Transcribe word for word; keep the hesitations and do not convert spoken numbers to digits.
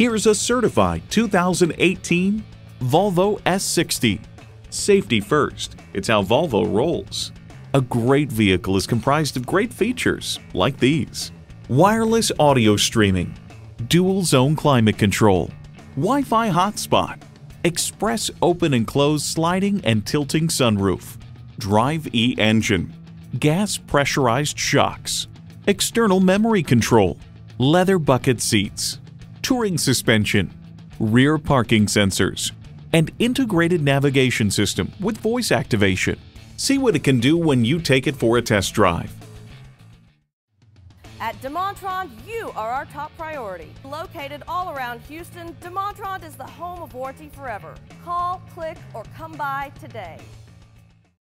Here's a certified two thousand eighteen Volvo S sixty. Safety first, it's how Volvo rolls. A great vehicle is comprised of great features like these: wireless audio streaming, dual zone climate control, Wi-Fi hotspot, express open and close sliding and tilting sunroof, drive E engine, gas pressurized shocks, external memory control, leather bucket seats, touring suspension, rear parking sensors, and integrated navigation system with voice activation. See what it can do when you take it for a test drive. At DeMontrond, you are our top priority. Located all around Houston, DeMontrond is the home of warranty forever. Call, click, or come by today.